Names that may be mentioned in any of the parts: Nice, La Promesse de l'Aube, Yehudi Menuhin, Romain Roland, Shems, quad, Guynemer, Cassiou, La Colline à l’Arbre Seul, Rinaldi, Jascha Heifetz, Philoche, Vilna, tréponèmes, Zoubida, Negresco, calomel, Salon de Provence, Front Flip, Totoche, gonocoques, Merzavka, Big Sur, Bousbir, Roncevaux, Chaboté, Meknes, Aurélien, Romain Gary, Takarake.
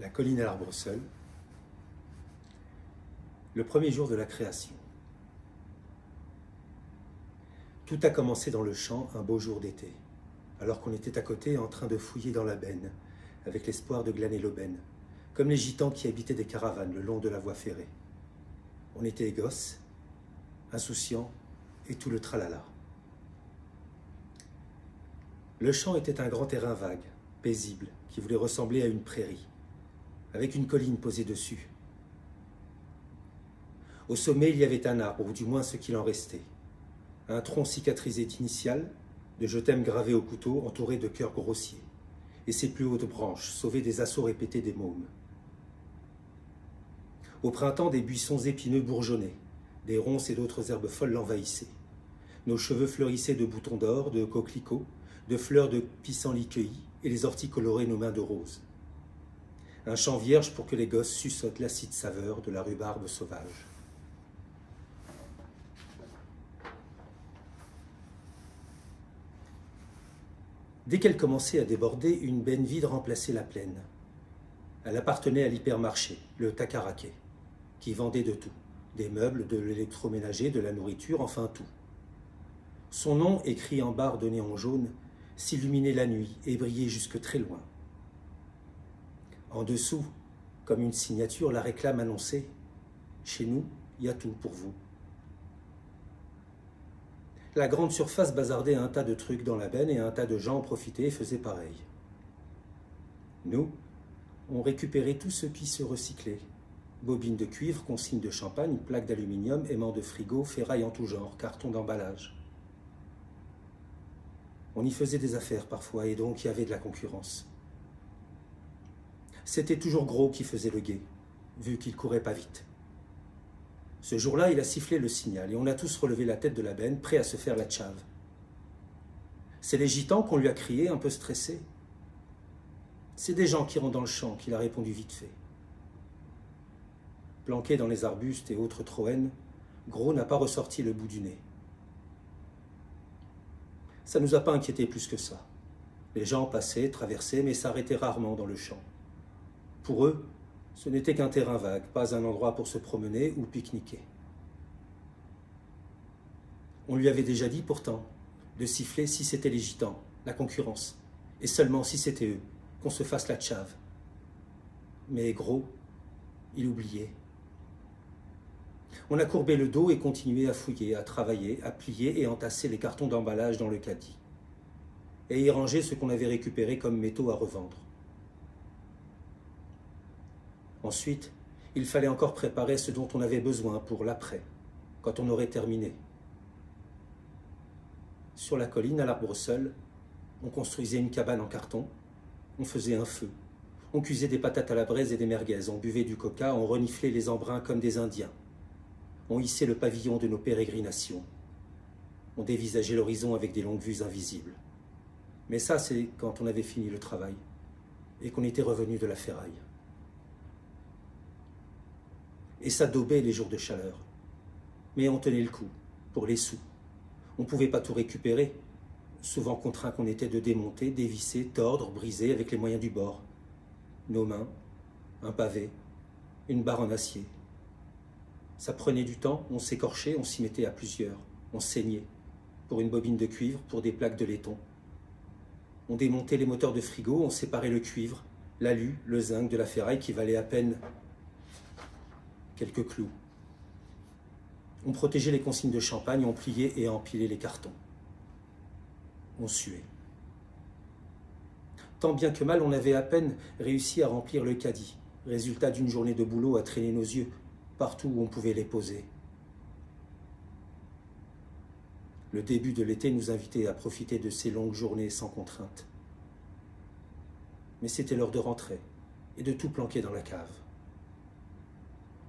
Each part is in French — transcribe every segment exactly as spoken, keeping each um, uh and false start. La colline à l'arbre seul, le premier jour de la création. Tout a commencé dans le champ un beau jour d'été, alors qu'on était à côté en train de fouiller dans la benne, avec l'espoir de glaner l'aubaine, comme les gitans qui habitaient des caravanes le long de la voie ferrée. On était gosses, insouciants et tout le tralala. Le champ était un grand terrain vague, paisible, qui voulait ressembler à une prairie, avec une colline posée dessus. Au sommet, il y avait un arbre, ou du moins ce qu'il en restait. Un tronc cicatrisé d'initiales, de je t'aime gravé au couteau, entouré de cœurs grossiers, et ses plus hautes branches, sauvées des assauts répétés des mômes. Au printemps, des buissons épineux bourgeonnaient, des ronces et d'autres herbes folles l'envahissaient. Nos cheveux fleurissaient de boutons d'or, de coquelicots, de fleurs de pissenlit cueillies, et les orties coloraient nos mains de rose. Un champ vierge pour que les gosses suçotent l'acide saveur de la rhubarbe sauvage. Dès qu'elle commençait à déborder, une benne vide remplaçait la plaine. Elle appartenait à l'hypermarché, le Takarake, qui vendait de tout, des meubles, de l'électroménager, de la nourriture, enfin tout. Son nom, écrit en barre de néon jaune, s'illuminait la nuit et brillait jusque très loin. En dessous, comme une signature, la réclame annonçait « Chez nous, il y a tout pour vous ». La grande surface bazardait un tas de trucs dans la benne et un tas de gens en profitaient et faisaient pareil. Nous, on récupérait tout ce qui se recyclait. Bobines de cuivre, consignes de champagne, plaques d'aluminium, aimants de frigo, ferraille en tout genre, cartons d'emballage. On y faisait des affaires parfois et donc il y avait de la concurrence. C'était toujours Gros qui faisait le guet, vu qu'il courait pas vite. Ce jour-là, il a sifflé le signal et on a tous relevé la tête de la benne, prêts à se faire la tchave. C'est les gitans qu'on lui a crié, un peu stressés. C'est des gens qui rentrent dans le champ, qu'il a répondu vite fait. Planqué dans les arbustes et autres troènes, Gros n'a pas ressorti le bout du nez. Ça ne nous a pas inquiétés plus que ça. Les gens passaient, traversaient, mais s'arrêtaient rarement dans le champ. Pour eux, ce n'était qu'un terrain vague, pas un endroit pour se promener ou pique-niquer. On lui avait déjà dit pourtant de siffler si c'était les gitans, la concurrence, et seulement si c'était eux, qu'on se fasse la tchave. Mais Gros, il oubliait. On a courbé le dos et continué à fouiller, à travailler, à plier et entasser les cartons d'emballage dans le caddie, et y ranger ce qu'on avait récupéré comme métaux à revendre. Ensuite, il fallait encore préparer ce dont on avait besoin pour l'après, quand on aurait terminé. Sur la colline, à l'arbre seul, on construisait une cabane en carton, on faisait un feu, on cuisait des patates à la braise et des merguez, on buvait du coca, on reniflait les embruns comme des Indiens, on hissait le pavillon de nos pérégrinations, on dévisageait l'horizon avec des longues vues invisibles. Mais ça, c'est quand on avait fini le travail et qu'on était revenu de la ferraille. Et ça daubait les jours de chaleur. Mais on tenait le coup, pour les sous. On ne pouvait pas tout récupérer, souvent contraint qu'on était de démonter, dévisser, tordre, briser avec les moyens du bord. Nos mains, un pavé, une barre en acier. Ça prenait du temps, on s'écorchait, on s'y mettait à plusieurs. On saignait, pour une bobine de cuivre, pour des plaques de laiton. On démontait les moteurs de frigo, on séparait le cuivre, l'alu, le zinc de la ferraille qui valait à peine quelques clous. On protégeait les consignes de champagne, on pliait et empilait les cartons. On suait. Tant bien que mal, on avait à peine réussi à remplir le caddie, résultat d'une journée de boulot à traîner nos yeux partout où on pouvait les poser. Le début de l'été nous invitait à profiter de ces longues journées sans contrainte. Mais c'était l'heure de rentrer et de tout planquer dans la cave.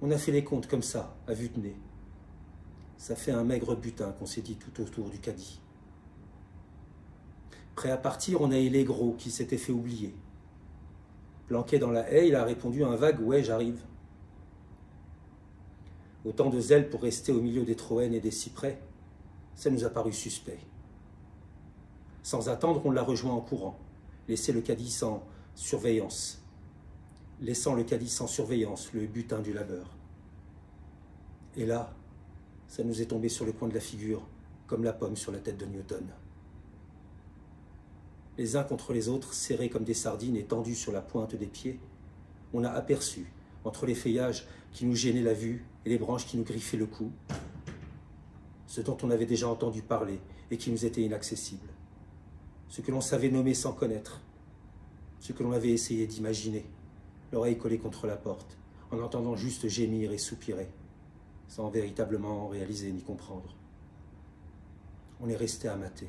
On a fait les comptes comme ça, à vue de nez. Ça fait un maigre butin qu'on s'est dit tout autour du caddie. Prêt à partir, on a hélé Gros qui s'était fait oublier. Planqué dans la haie, il a répondu à un vague « Ouais, j'arrive ». Autant de zèle pour rester au milieu des troènes et des cyprès, ça nous a paru suspect. Sans attendre, on l'a rejoint en courant, laissé le caddie sans surveillance. laissant le calice sans surveillance, le butin du labeur. Et là, ça nous est tombé sur le coin de la figure, comme la pomme sur la tête de Newton. Les uns contre les autres, serrés comme des sardines et tendus sur la pointe des pieds, on a aperçu, entre les feuillages qui nous gênaient la vue et les branches qui nous griffaient le cou, ce dont on avait déjà entendu parler et qui nous était inaccessible, ce que l'on savait nommer sans connaître, ce que l'on avait essayé d'imaginer, l'oreille collée contre la porte, en entendant juste gémir et soupirer, sans véritablement réaliser ni comprendre. On est resté à mater.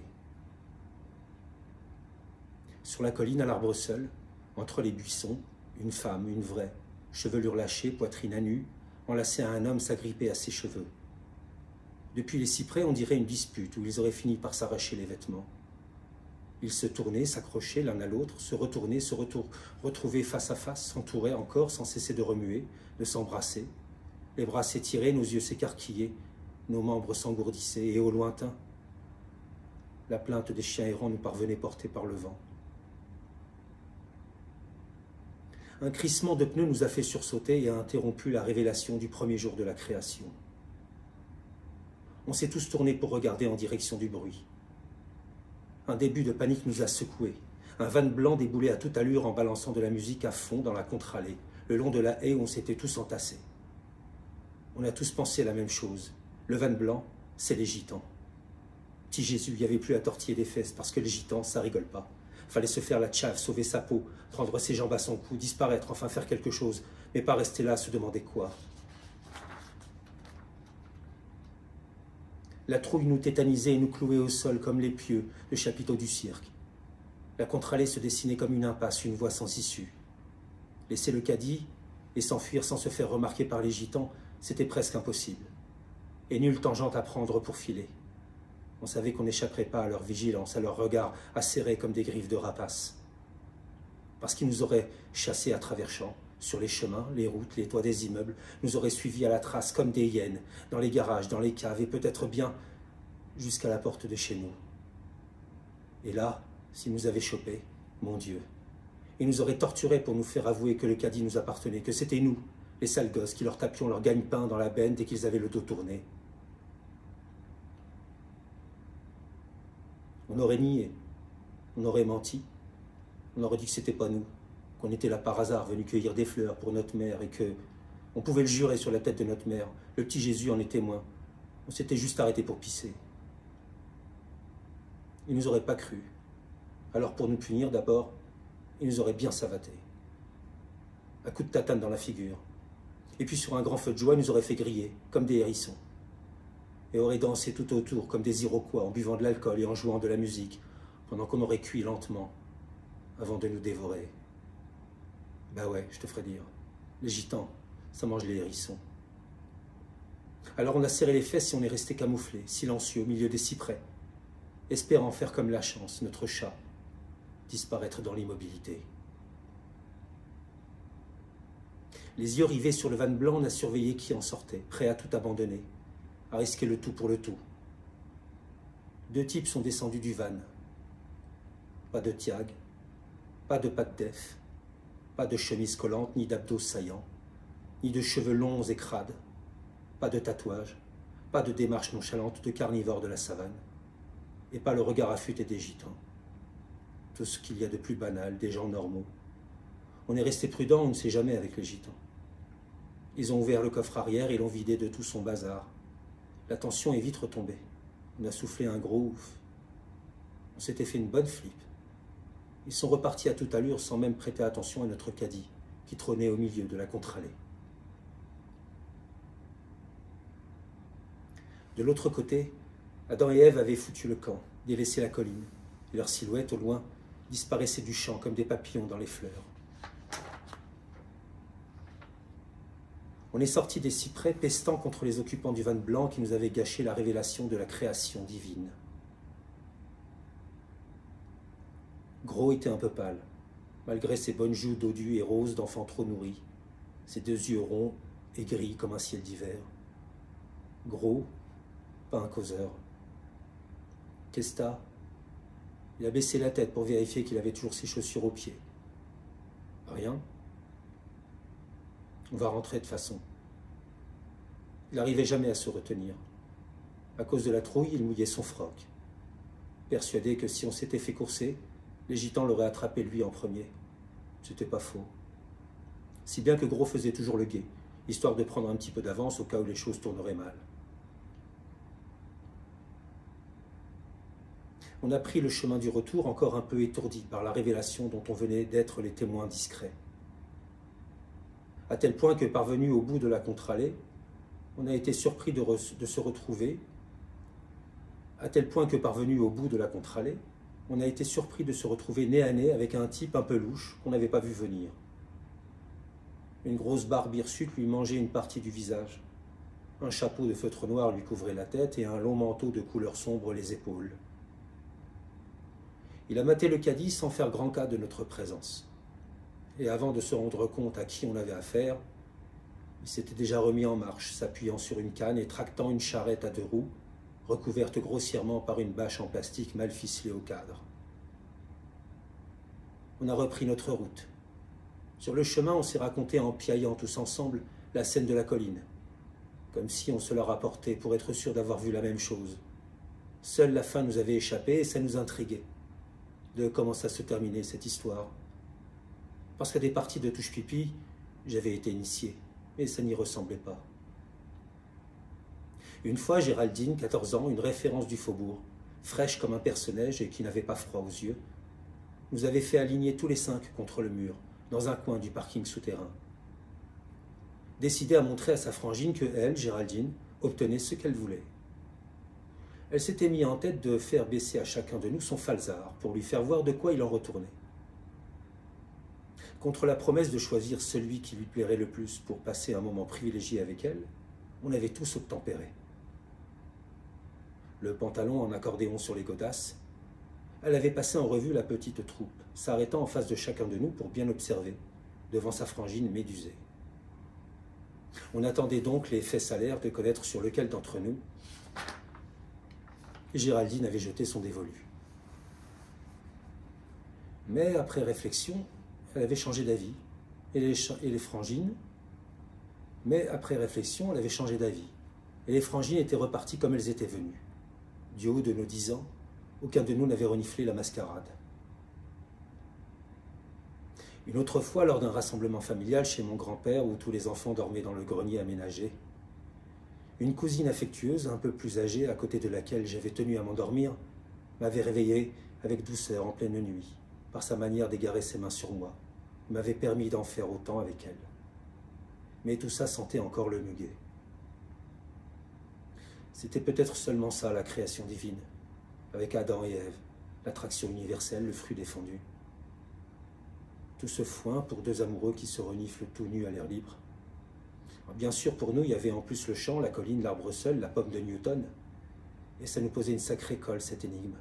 Sur la colline, à l'arbre seul, entre les buissons, une femme, une vraie, chevelure lâchée, poitrine à nu, enlacée à un homme s'agrippait à ses cheveux. Depuis les cyprès, on dirait une dispute où ils auraient fini par s'arracher les vêtements. Ils se tournaient, s'accrochaient l'un à l'autre, se retournaient, se retour... retrouvaient face à face, s'entouraient encore sans cesser de remuer, de s'embrasser. Les bras s'étiraient, nos yeux s'écarquillaient, nos membres s'engourdissaient et au lointain, la plainte des chiens errants nous parvenait portée par le vent. Un crissement de pneus nous a fait sursauter et a interrompu la révélation du premier jour de la création. On s'est tous tournés pour regarder en direction du bruit. Un début de panique nous a secoués. Un van blanc déboulait à toute allure en balançant de la musique à fond dans la contre-allée, le long de la haie où on s'était tous entassés. On a tous pensé la même chose. Le van blanc, c'est les gitans. Petit Jésus, il n'y avait plus à tortiller des fesses, parce que les gitans, ça rigole pas. Fallait se faire la tchave, sauver sa peau, prendre ses jambes à son cou, disparaître, enfin faire quelque chose, mais pas rester là à se demander quoi. La trouille nous tétanisait et nous clouait au sol comme les pieux, le chapiteau du cirque. La contre-allée se dessinait comme une impasse, une voie sans issue. Laisser le caddie et s'enfuir sans se faire remarquer par les gitans, c'était presque impossible. Et nulle tangente à prendre pour filer. On savait qu'on n'échapperait pas à leur vigilance, à leur regard acéré comme des griffes de rapaces. Parce qu'ils nous auraient chassés à travers champs, sur les chemins, les routes, les toits des immeubles, nous auraient suivis à la trace comme des hyènes, dans les garages, dans les caves, et peut-être bien jusqu'à la porte de chez nous. Et là, s'ils nous avaient chopés, mon Dieu, ils nous auraient torturés pour nous faire avouer que le caddie nous appartenait, que c'était nous, les sales gosses, qui leur tapions leur gagne-pain dans la benne dès qu'ils avaient le dos tourné. On aurait nié, on aurait menti, on aurait dit que c'était pas nous, qu'on était là par hasard venus cueillir des fleurs pour notre mère et que on pouvait le jurer sur la tête de notre mère, le petit Jésus en est témoin, on s'était juste arrêté pour pisser. Ils nous auraient pas cru, alors pour nous punir d'abord, ils nous auraient bien savatés, à coups de tatane dans la figure, et puis sur un grand feu de joie, ils nous auraient fait griller, comme des hérissons. Et auraient dansé tout autour comme des Iroquois en buvant de l'alcool et en jouant de la musique, pendant qu'on aurait cuit lentement, avant de nous dévorer. Bah ouais, je te ferai dire, les gitans, ça mange les hérissons. Alors on a serré les fesses et on est resté camouflés, silencieux, au milieu des cyprès, espérant faire comme la chance, notre chat, disparaître dans l'immobilité. Les yeux rivés sur le van blanc, on a surveillé qui en sortait, prêt à tout abandonner, à risquer le tout pour le tout. Deux types sont descendus du van. Pas de tiag, pas de patte d'eff, pas de chemise collante, ni d'abdos saillants, ni de cheveux longs et crades, pas de tatouage, pas de démarche nonchalante de carnivore de la savane, et pas le regard affûté des gitans. Tout ce qu'il y a de plus banal, des gens normaux. On est resté prudent, on ne sait jamais avec les gitans. Ils ont ouvert le coffre arrière et l'ont vidé de tout son bazar. La tension est vite retombée. On a soufflé un gros ouf. On s'était fait une bonne flippe. Ils sont repartis à toute allure sans même prêter attention à notre caddie, qui trônait au milieu de la contre-allée. De l'autre côté, Adam et Ève avaient foutu le camp, délaissé la colline, et leurs silhouettes, au loin, disparaissaient du champ comme des papillons dans les fleurs. On est sortis des cyprès, pestant contre les occupants du van blanc qui nous avaient gâché la révélation de la création divine. Gros était un peu pâle, malgré ses bonnes joues dodues et roses d'enfant trop nourri, ses deux yeux ronds et gris comme un ciel d'hiver. Gros, pas un causeur. Testa, il a baissé la tête pour vérifier qu'il avait toujours ses chaussures aux pieds. Rien. On va rentrer de façon. Il n'arrivait jamais à se retenir. À cause de la trouille, il mouillait son froc. Persuadé que si on s'était fait courser, les gitans l'auraient attrapé lui en premier. C'était pas faux. Si bien que Gros faisait toujours le guet, histoire de prendre un petit peu d'avance au cas où les choses tourneraient mal. On a pris le chemin du retour, encore un peu étourdi par la révélation dont on venait d'être les témoins discrets. À tel point que, parvenu au bout de la contre-allée, on a été surpris de, re de se retrouver. À tel point que, parvenu au bout de la contre-allée, on a été surpris de se retrouver nez à nez avec un type un peu louche qu'on n'avait pas vu venir. Une grosse barbe hirsute lui mangeait une partie du visage. Un chapeau de feutre noir lui couvrait la tête et un long manteau de couleur sombre les épaules. Il a maté le caddie sans faire grand cas de notre présence. Et avant de se rendre compte à qui on avait affaire, il s'était déjà remis en marche, s'appuyant sur une canne et tractant une charrette à deux roues, recouverte grossièrement par une bâche en plastique mal ficelée au cadre. On a repris notre route. Sur le chemin, on s'est raconté en piaillant tous ensemble la scène de la colline, comme si on se la rapportait pour être sûr d'avoir vu la même chose. Seule la fin nous avait échappé et ça nous intriguait de comment ça se terminait cette histoire. Parce qu'à des parties de touche-pipi, j'avais été initié, mais ça n'y ressemblait pas. Une fois, Géraldine, quatorze ans, une référence du faubourg, fraîche comme un personnage et qui n'avait pas froid aux yeux, nous avait fait aligner tous les cinq contre le mur, dans un coin du parking souterrain. Décidée à montrer à sa frangine que elle, Géraldine, obtenait ce qu'elle voulait. Elle s'était mise en tête de faire baisser à chacun de nous son falzar pour lui faire voir de quoi il en retournait. Contre la promesse de choisir celui qui lui plairait le plus pour passer un moment privilégié avec elle, on avait tous obtempéré. Le pantalon en accordéon sur les godasses, elle avait passé en revue la petite troupe, s'arrêtant en face de chacun de nous pour bien observer, devant sa frangine médusée. On attendait donc les faits salaires de connaître sur lequel d'entre nous Géraldine avait jeté son dévolu. Mais après réflexion, elle avait changé d'avis. Et les, et les frangines... Mais après réflexion, elle avait changé d'avis. Et les frangines étaient reparties comme elles étaient venues. Du haut de nos dix ans, aucun de nous n'avait reniflé la mascarade. Une autre fois, lors d'un rassemblement familial chez mon grand-père, où tous les enfants dormaient dans le grenier aménagé, une cousine affectueuse, un peu plus âgée, à côté de laquelle j'avais tenu à m'endormir, m'avait réveillé avec douceur en pleine nuit, par sa manière d'égarer ses mains sur moi, m'avait permis d'en faire autant avec elle. Mais tout ça sentait encore le muguet. C'était peut-être seulement ça, la création divine, avec Adam et Ève, l'attraction universelle, le fruit défendu. Tout ce foin pour deux amoureux qui se reniflent tout nus à l'air libre. Bien sûr, pour nous, il y avait en plus le champ, la colline, l'arbre seul, la pomme de Newton. Et ça nous posait une sacrée colle, cette énigme.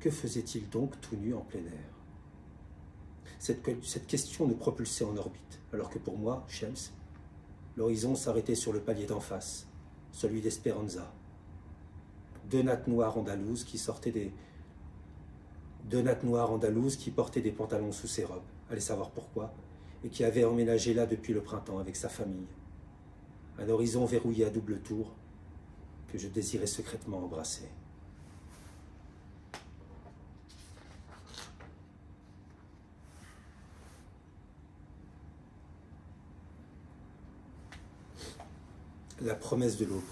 Que faisait-il donc tout nu en plein air? cette, cette question nous propulsait en orbite, alors que pour moi, Shems, l'horizon s'arrêtait sur le palier d'en face, celui d'Esperanza. Deux nattes noires andalouses qui sortaient des... Deux nattes noires andalouses qui portaient des pantalons sous ses robes. Allez savoir pourquoi. Et qui avait emménagé là depuis le printemps avec sa famille. Un horizon verrouillé à double tour que je désirais secrètement embrasser. La promesse de l'Aube,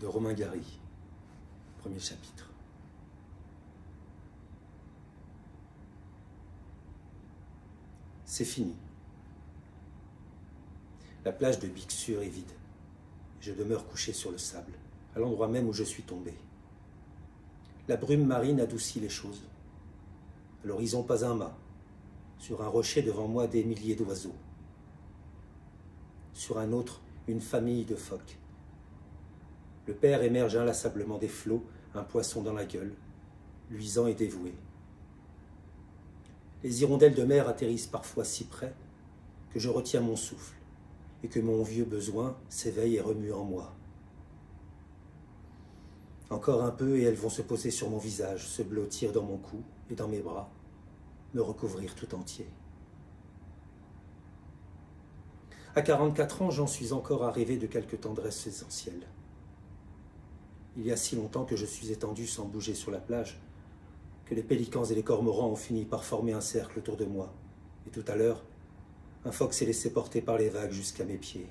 de Romain Gary, premier chapitre. C'est fini. La plage de Big Sur est vide. Je demeure couché sur le sable, à l'endroit même où je suis tombé. La brume marine adoucit les choses. À l'horizon, pas un mât. Sur un rocher devant moi, des milliers d'oiseaux. Sur un autre, une famille de phoques. Le père émerge inlassablement des flots, un poisson dans la gueule, luisant et dévoué. Les hirondelles de mer atterrissent parfois si près que je retiens mon souffle, et que mon vieux besoin s'éveille et remue en moi. Encore un peu, et elles vont se poser sur mon visage, se blottir dans mon cou et dans mes bras, me recouvrir tout entier. À quarante-quatre ans, j'en suis encore à rêver de quelques tendresses essentielles. Il y a si longtemps que je suis étendu sans bouger sur la plage, que les pélicans et les cormorans ont fini par former un cercle autour de moi. Et tout à l'heure, un phoque s'est laissé porter par les vagues jusqu'à mes pieds.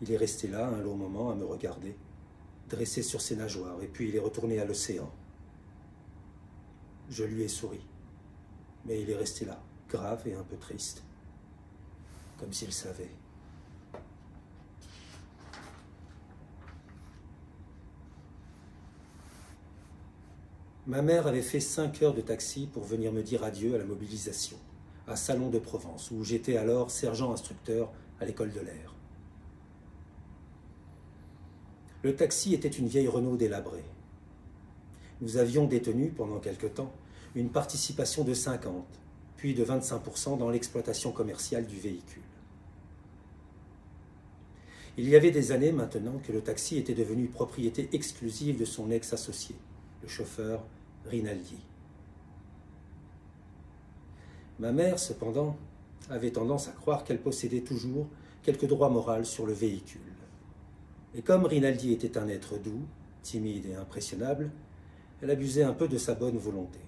Il est resté là un long moment à me regarder, dressé sur ses nageoires, et puis il est retourné à l'océan. Je lui ai souri, mais il est resté là, grave et un peu triste, comme s'il savait. Ma mère avait fait cinq heures de taxi pour venir me dire adieu à la mobilisation, à Salon de Provence, où j'étais alors sergent-instructeur à l'école de l'air. Le taxi était une vieille Renault délabrée. Nous avions détenu, pendant quelque temps, une participation de cinquante, puis de vingt-cinq pour cent dans l'exploitation commerciale du véhicule. Il y avait des années maintenant que le taxi était devenu propriété exclusive de son ex-associé, le chauffeur Rinaldi. Ma mère, cependant, avait tendance à croire qu'elle possédait toujours quelques droits moraux sur le véhicule. Et comme Rinaldi était un être doux, timide et impressionnable, elle abusait un peu de sa bonne volonté.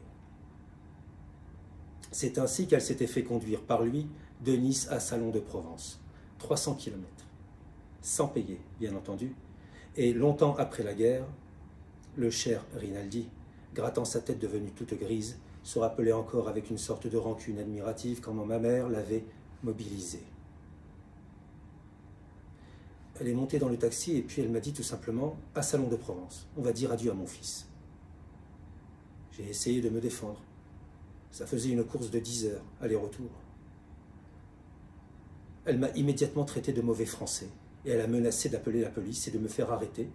C'est ainsi qu'elle s'était fait conduire par lui de Nice à Salon de Provence, trois cents kilomètres, sans payer, bien entendu, et longtemps après la guerre, le cher Rinaldi, grattant sa tête devenue toute grise, se rappelait encore avec une sorte de rancune admirative comment ma mère l'avait mobilisé. Elle est montée dans le taxi et puis elle m'a dit tout simplement « À Salon de Provence, on va dire adieu à mon fils ». J'ai essayé de me défendre. Ça faisait une course de dix heures, aller-retour. Elle m'a immédiatement traité de mauvais français et elle a menacé d'appeler la police et de me faire arrêter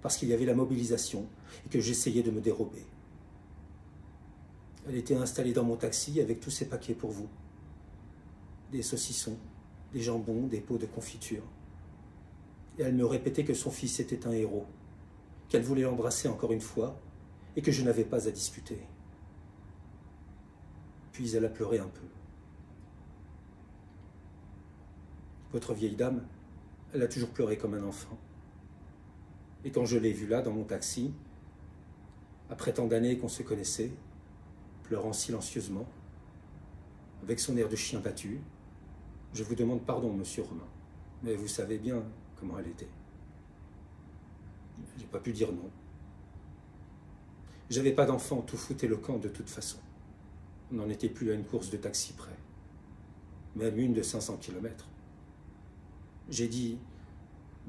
parce qu'il y avait la mobilisation et que j'essayais de me dérober. Elle était installée dans mon taxi avec tous ses paquets pour vous. Des saucissons, des jambons, des pots de confiture. Et elle me répétait que son fils était un héros, qu'elle voulait l'embrasser encore une fois et que je n'avais pas à discuter. Puis elle a pleuré un peu. Votre vieille dame, elle a toujours pleuré comme un enfant. Et quand je l'ai vue là, dans mon taxi, après tant d'années qu'on se connaissait, pleurant silencieusement, avec son air de chien battu, je vous demande pardon, monsieur Romain, mais vous savez bien comment elle était. J'ai pas pu dire non. J'avais pas d'enfant, tout foutait le camp de toute façon. On n'en était plus à une course de taxi près, même une de cinq cents kilomètres. J'ai dit...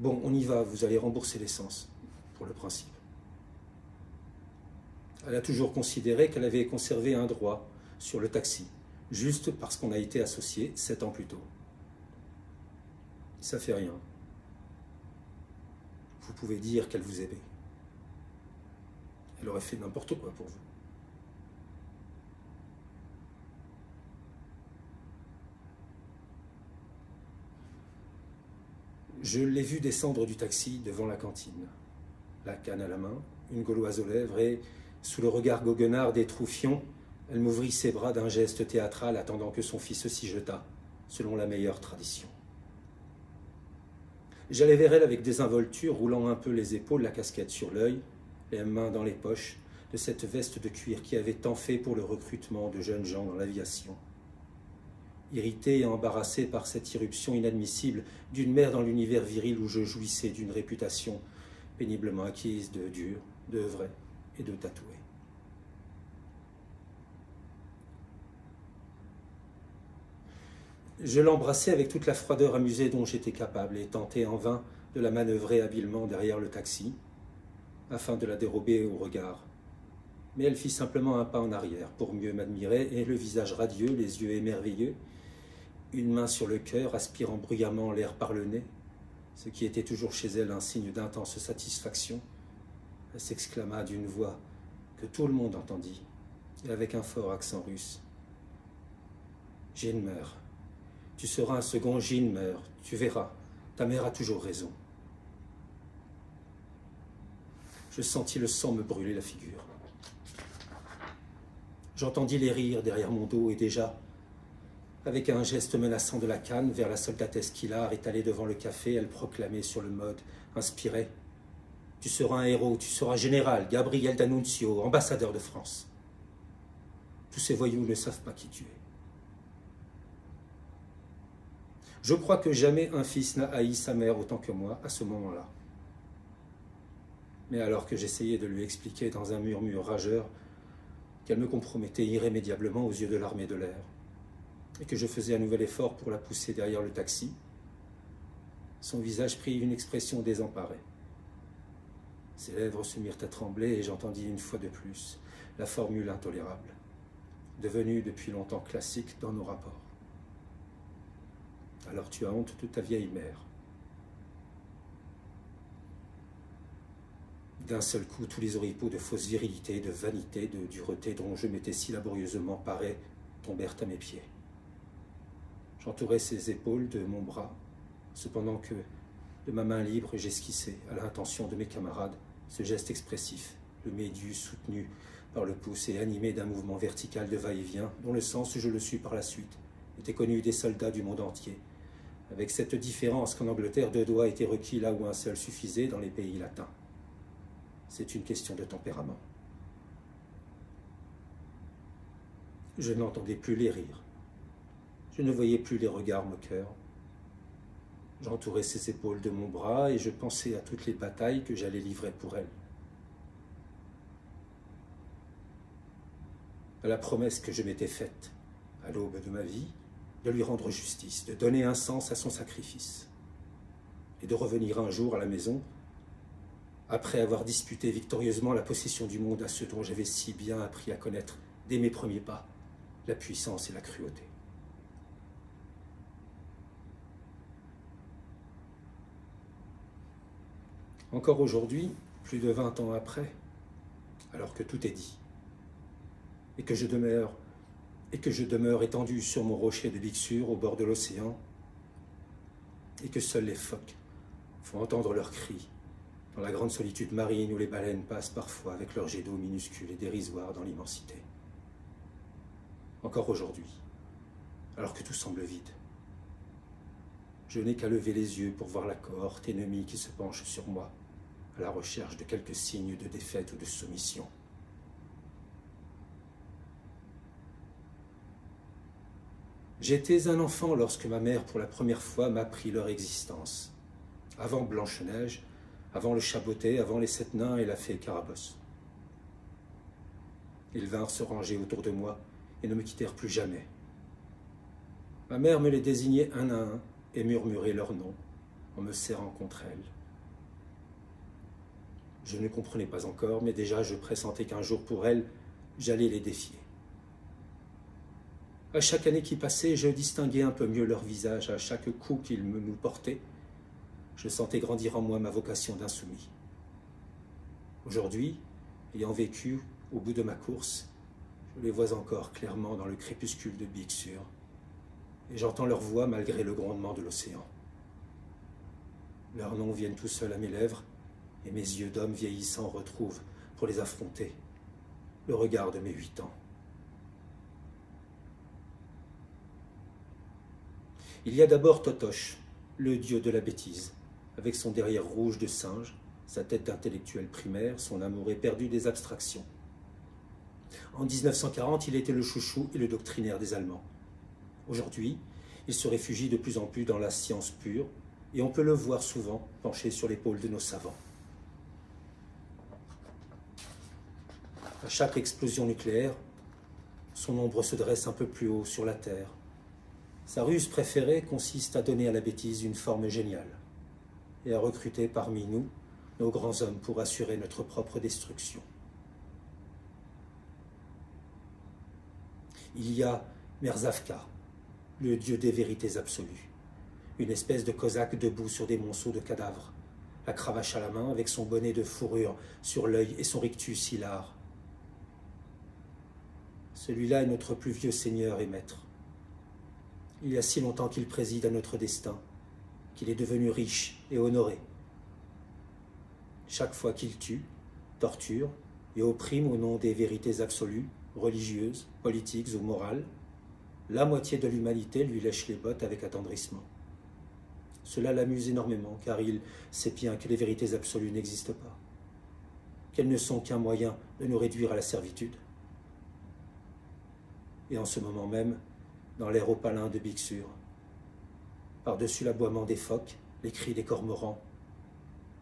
« Bon, on y va, vous allez rembourser l'essence, pour le principe. » Elle a toujours considéré qu'elle avait conservé un droit sur le taxi, juste parce qu'on a été associés sept ans plus tôt. Ça fait rien. Vous pouvez dire qu'elle vous aimait. Elle aurait fait n'importe quoi pour vous. Je l'ai vu descendre du taxi devant la cantine, la canne à la main, une gauloise aux lèvres et, sous le regard goguenard des troufions, elle m'ouvrit ses bras d'un geste théâtral attendant que son fils s'y jetât, selon la meilleure tradition. J'allais vers elle avec désinvolture, roulant un peu les épaules, la casquette sur l'œil, les mains dans les poches de cette veste de cuir qui avait tant fait pour le recrutement de jeunes gens dans l'aviation. Irrité et embarrassé par cette irruption inadmissible d'une mère dans l'univers viril où je jouissais d'une réputation péniblement acquise de dur, de vrai et de tatoué. Je l'embrassais avec toute la froideur amusée dont j'étais capable et tentais en vain de la manœuvrer habilement derrière le taxi afin de la dérober au regard. Mais elle fit simplement un pas en arrière pour mieux m'admirer et le visage radieux, les yeux émerveilleux, une main sur le cœur, aspirant bruyamment l'air par le nez, ce qui était toujours chez elle un signe d'intense satisfaction, elle s'exclama d'une voix que tout le monde entendit, et avec un fort accent russe. « Guynemer, tu seras un second Guynemer, tu verras, ta mère a toujours raison. » Je sentis le sang me brûler la figure. J'entendis les rires derrière mon dos et déjà, Avec un geste menaçant de la canne vers la soldatesse Quillard étalée devant le café, elle proclamait sur le mode, inspirée, « Tu seras un héros, tu seras général, Gabriel D'Annunzio, ambassadeur de France. » Tous ces voyous ne savent pas qui tu es. Je crois que jamais un fils n'a haï sa mère autant que moi à ce moment-là. Mais alors que j'essayais de lui expliquer dans un murmure rageur qu'elle me compromettait irrémédiablement aux yeux de l'armée de l'air, et que je faisais un nouvel effort pour la pousser derrière le taxi, son visage prit une expression désemparée. Ses lèvres se mirent à trembler et j'entendis une fois de plus la formule intolérable, devenue depuis longtemps classique dans nos rapports. Alors tu as honte de ta vieille mère. D'un seul coup, tous les oripeaux de fausse virilité, de vanité, de dureté dont je m'étais si laborieusement paré, tombèrent à mes pieds. J'entourais ses épaules de mon bras, cependant que, de ma main libre, j'esquissais, à l'intention de mes camarades, ce geste expressif, le médius soutenu par le pouce et animé d'un mouvement vertical de va-et-vient, dont le sens, je le suis par la suite, était connu des soldats du monde entier, avec cette différence qu'en Angleterre, deux doigts étaient requis là où un seul suffisait dans les pays latins. C'est une question de tempérament. Je n'entendais plus les rires. Je ne voyais plus les regards moqueurs. J'entourais ses épaules de mon bras et je pensais à toutes les batailles que j'allais livrer pour elle. À la promesse que je m'étais faite, à l'aube de ma vie, de lui rendre justice, de donner un sens à son sacrifice, et de revenir un jour à la maison, après avoir disputé victorieusement la possession du monde à ceux dont j'avais si bien appris à connaître, dès mes premiers pas, la puissance et la cruauté. Encore aujourd'hui, plus de vingt ans après, alors que tout est dit, et que je demeure, et que je demeure étendu sur mon rocher de Big Sur au bord de l'océan, et que seuls les phoques font entendre leurs cris dans la grande solitude marine où les baleines passent parfois avec leurs jets d'eau minuscules et dérisoires dans l'immensité. Encore aujourd'hui, alors que tout semble vide, je n'ai qu'à lever les yeux pour voir la cohorte ennemie qui se penche sur moi, à la recherche de quelques signes de défaite ou de soumission. J'étais un enfant lorsque ma mère, pour la première fois, m'apprit leur existence, avant Blanche-Neige, avant le Chaboté, avant les sept nains et la fée Carabosse. Ils vinrent se ranger autour de moi et ne me quittèrent plus jamais. Ma mère me les désignait un à un, et murmurer leurs noms en me serrant contre elles. Je ne comprenais pas encore, mais déjà je pressentais qu'un jour pour elles, j'allais les défier. À chaque année qui passait, je distinguais un peu mieux leur visage, à chaque coup qu'ils me nous portaient, je sentais grandir en moi ma vocation d'insoumis. Aujourd'hui, ayant vécu au bout de ma course, je les vois encore clairement dans le crépuscule de Big Sur, et j'entends leur voix malgré le grondement de l'océan. Leurs noms viennent tout seuls à mes lèvres, et mes yeux d'homme vieillissant retrouvent, pour les affronter, le regard de mes huit ans. Il y a d'abord Totoche, le dieu de la bêtise, avec son derrière rouge de singe, sa tête d'intellectuel primaire, son amour éperdu des abstractions. En mille neuf cent quarante, il était le chouchou et le doctrinaire des Allemands. Aujourd'hui, il se réfugie de plus en plus dans la science pure, et on peut le voir souvent penché sur l'épaule de nos savants. À chaque explosion nucléaire, son ombre se dresse un peu plus haut sur la Terre. Sa ruse préférée consiste à donner à la bêtise une forme géniale, et à recruter parmi nous nos grands hommes pour assurer notre propre destruction. Il y a Merzavka, le dieu des vérités absolues, une espèce de cosaque debout sur des monceaux de cadavres, la cravache à la main avec son bonnet de fourrure sur l'œil et son rictus hilar. Celui-là est notre plus vieux seigneur et maître. Il y a si longtemps qu'il préside à notre destin, qu'il est devenu riche et honoré. Chaque fois qu'il tue, torture et opprime au nom des vérités absolues, religieuses, politiques ou morales, la moitié de l'humanité lui lèche les bottes avec attendrissement. Cela l'amuse énormément, car il sait bien que les vérités absolues n'existent pas, qu'elles ne sont qu'un moyen de nous réduire à la servitude. Et en ce moment même, dans l'air opalin de Big Sur, par-dessus l'aboiement des phoques, les cris des cormorans,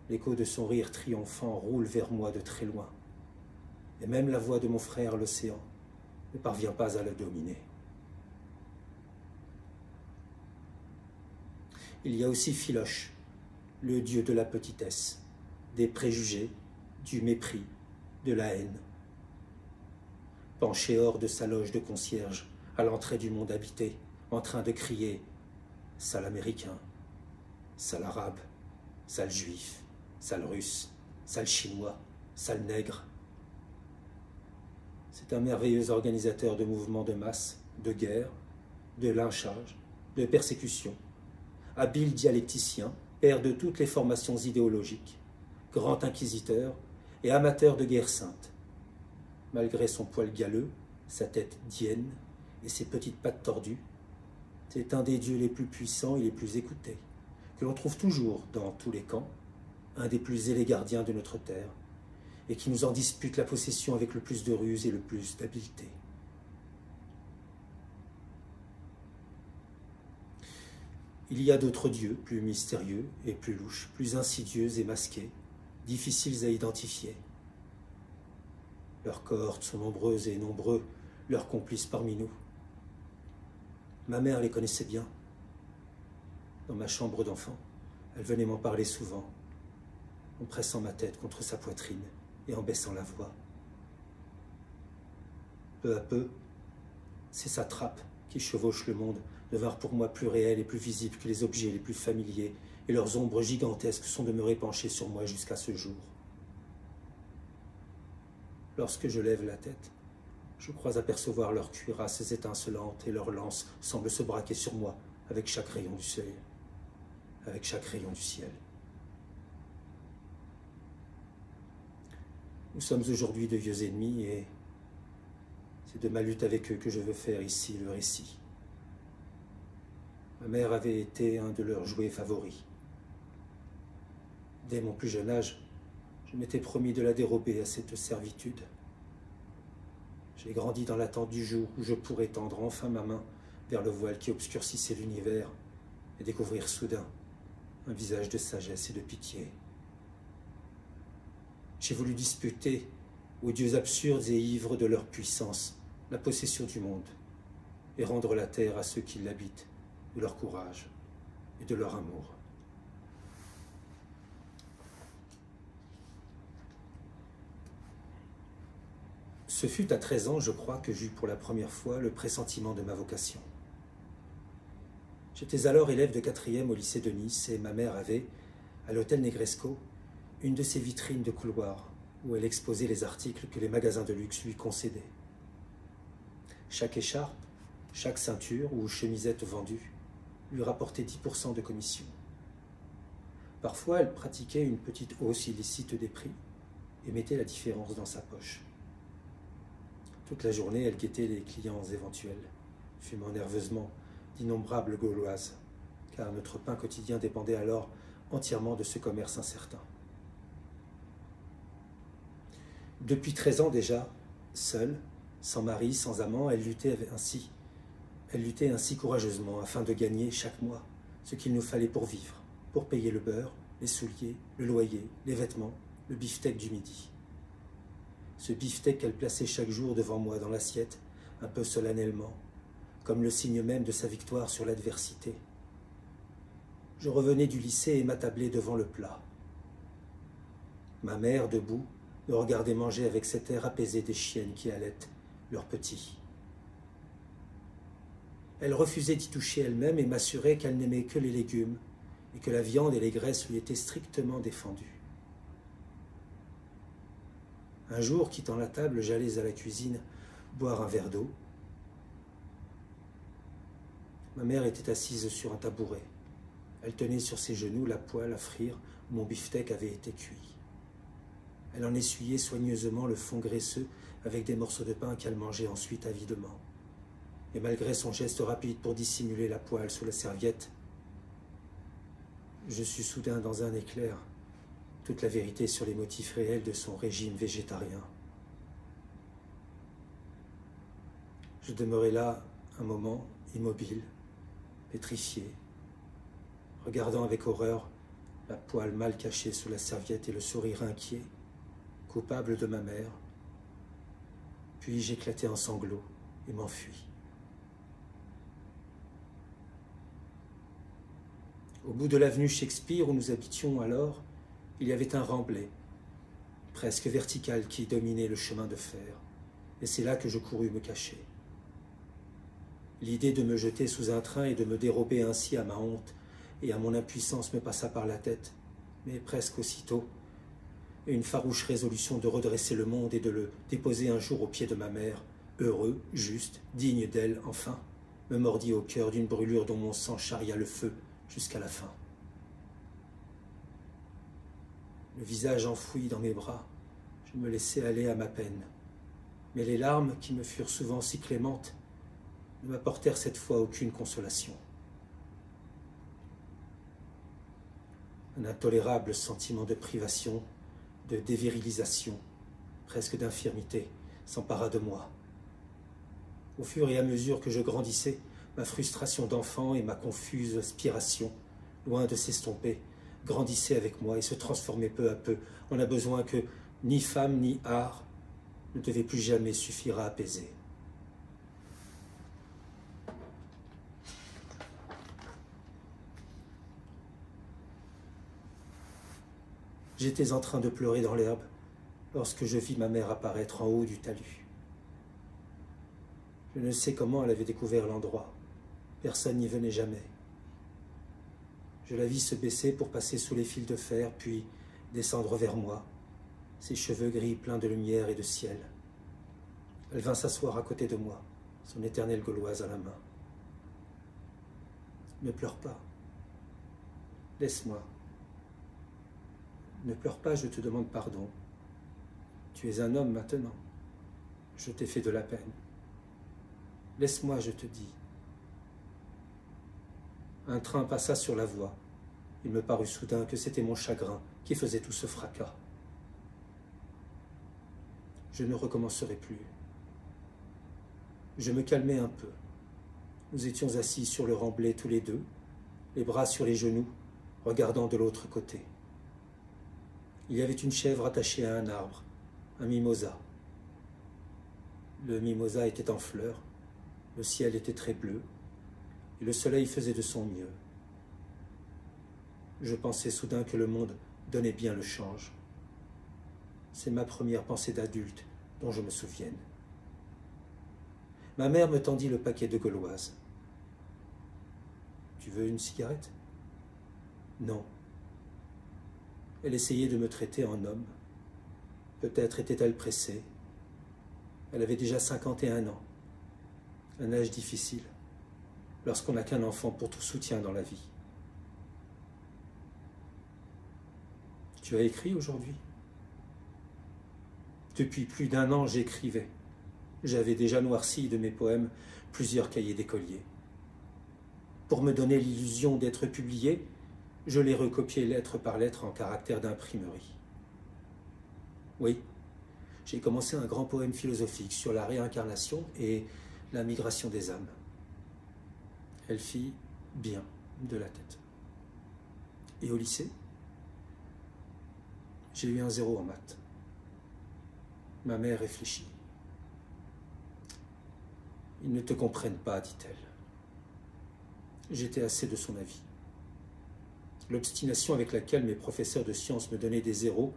l'écho de son rire triomphant roule vers moi de très loin, et même la voix de mon frère l'océan ne parvient pas à le dominer. Il y a aussi Philoche, le dieu de la petitesse, des préjugés, du mépris, de la haine. Penché hors de sa loge de concierge, à l'entrée du monde habité, en train de crier « Sale américain, sale arabe, sale juif, sale russe, sale chinois, sale nègre ». C'est un merveilleux organisateur de mouvements de masse, de guerre, de lynchage, de persécution, habile dialecticien, père de toutes les formations idéologiques, grand inquisiteur et amateur de guerre sainte. Malgré son poil galeux, sa tête d'hyène et ses petites pattes tordues, c'est un des dieux les plus puissants et les plus écoutés, que l'on trouve toujours dans tous les camps, un des plus zélés gardiens de notre terre, et qui nous en dispute la possession avec le plus de ruse et le plus d'habileté. Il y a d'autres dieux, plus mystérieux et plus louches, plus insidieux et masqués, difficiles à identifier. Leurs cohortes sont nombreuses et nombreux, leurs complices parmi nous. Ma mère les connaissait bien. Dans ma chambre d'enfant, elle venait m'en parler souvent, en pressant ma tête contre sa poitrine et en baissant la voix. Peu à peu, ces satrapes qui chevauchent le monde devinrent pour moi plus réels et plus visibles que les objets les plus familiers, et leurs ombres gigantesques sont demeurées penchées sur moi jusqu'à ce jour. Lorsque je lève la tête, je crois apercevoir leurs cuirasses étincelantes et leurs lances semblent se braquer sur moi avec chaque rayon du soleil, avec chaque rayon du ciel. Nous sommes aujourd'hui de vieux ennemis et c'est de ma lutte avec eux que je veux faire ici le récit. Ma mère avait été un de leurs jouets favoris. Dès mon plus jeune âge, je m'étais promis de la dérober à cette servitude. J'ai grandi dans l'attente du jour où je pourrais tendre enfin ma main vers le voile qui obscurcissait l'univers et découvrir soudain un visage de sagesse et de pitié. J'ai voulu disputer aux dieux absurdes et ivres de leur puissance la possession du monde et rendre la terre à ceux qui l'habitent de leur courage et de leur amour. Ce fut à treize ans, je crois, que j'eus pour la première fois le pressentiment de ma vocation. J'étais alors élève de quatrième au lycée de Nice et ma mère avait, à l'hôtel Negresco, une de ces vitrines de couloir où elle exposait les articles que les magasins de luxe lui concédaient. Chaque écharpe, chaque ceinture ou chemisette vendue lui rapportait dix pour cent de commission. Parfois, elle pratiquait une petite hausse illicite des prix et mettait la différence dans sa poche. Toute la journée, elle guettait les clients éventuels, fumant nerveusement d'innombrables gauloises, car notre pain quotidien dépendait alors entièrement de ce commerce incertain. Depuis treize ans déjà, seule, sans mari, sans amant, elle luttait ainsi. Elle luttait ainsi courageusement afin de gagner chaque mois ce qu'il nous fallait pour vivre, pour payer le beurre, les souliers, le loyer, les vêtements, le beefsteak du midi. Ce beefsteak qu'elle plaçait chaque jour devant moi dans l'assiette, un peu solennellement, comme le signe même de sa victoire sur l'adversité. Je revenais du lycée et m'attablais devant le plat. Ma mère, debout, me regardait manger avec cet air apaisé des chiennes qui allaitent leurs petits. Elle refusait d'y toucher elle-même et m'assurait qu'elle n'aimait que les légumes et que la viande et les graisses lui étaient strictement défendues. Un jour, quittant la table, j'allais à la cuisine boire un verre d'eau. Ma mère était assise sur un tabouret. Elle tenait sur ses genoux la poêle à frire où mon beefsteak avait été cuit. Elle en essuyait soigneusement le fond graisseux avec des morceaux de pain qu'elle mangeait ensuite avidement. et malgré son geste rapide pour dissimuler la poêle sous la serviette, je sus soudain dans un éclair toute la vérité sur les motifs réels de son régime végétarien. Je demeurai là un moment immobile, pétrifié, regardant avec horreur la poêle mal cachée sous la serviette et le sourire inquiet, coupable de ma mère. Puis j'éclatai en sanglots et m'enfuis. Au bout de l'avenue Shakespeare où nous habitions alors, il y avait un remblai, presque vertical, qui dominait le chemin de fer, et c'est là que je courus me cacher. L'idée de me jeter sous un train et de me dérober ainsi à ma honte et à mon impuissance me passa par la tête, mais presque aussitôt, une farouche résolution de redresser le monde et de le déposer un jour aux pieds de ma mère, heureux, juste, digne d'elle, enfin, me mordit au cœur d'une brûlure dont mon sang charria le feu jusqu'à la fin. Le visage enfoui dans mes bras, je me laissais aller à ma peine, mais les larmes, qui me furent souvent si clémentes, ne m'apportèrent cette fois aucune consolation. Un intolérable sentiment de privation, de dévirilisation, presque d'infirmité, s'empara de moi. Au fur et à mesure que je grandissais, ma frustration d'enfant et ma confuse aspiration, loin de s'estomper, grandissaient avec moi et se transformaient peu à peu en un besoin que ni femme ni art ne devait plus jamais suffire à apaiser. J'étais en train de pleurer dans l'herbe lorsque je vis ma mère apparaître en haut du talus. Je ne sais comment elle avait découvert l'endroit. Personne n'y venait jamais. Je la vis se baisser pour passer sous les fils de fer, puis descendre vers moi, ses cheveux gris pleins de lumière et de ciel. Elle vint s'asseoir à côté de moi, son éternelle gauloise à la main. « Ne pleure pas. Laisse-moi. Ne pleure pas, je te demande pardon. Tu es un homme maintenant. Je t'ai fait de la peine. Laisse-moi, je te dis. » Un train passa sur la voie. Il me parut soudain que c'était mon chagrin qui faisait tout ce fracas. Je ne recommencerai plus. Je me calmai un peu. Nous étions assis sur le remblai tous les deux, les bras sur les genoux, regardant de l'autre côté. Il y avait une chèvre attachée à un arbre, un mimosa. Le mimosa était en fleurs, le ciel était très bleu, et le soleil faisait de son mieux. Je pensais soudain que le monde donnait bien le change. C'est ma première pensée d'adulte dont je me souvienne. Ma mère me tendit le paquet de gauloises. « Tu veux une cigarette ?»« Non. » Elle essayait de me traiter en homme. Peut-être était-elle pressée. Elle avait déjà cinquante et un ans. Un âge difficile, lorsqu'on n'a qu'un enfant pour tout soutien dans la vie. Tu as écrit aujourd'hui? Depuis plus d'un an, j'écrivais. J'avais déjà noirci de mes poèmes plusieurs cahiers d'écoliers. Pour me donner l'illusion d'être publié, je les recopiais lettre par lettre en caractère d'imprimerie. Oui, j'ai commencé un grand poème philosophique sur la réincarnation et la migration des âmes. Elle fit bien de la tête. Et au lycée, j'ai eu un zéro en maths. Ma mère réfléchit. « Ils ne te comprennent pas, » dit-elle. J'étais assez de son avis. L'obstination avec laquelle mes professeurs de sciences me donnaient des zéros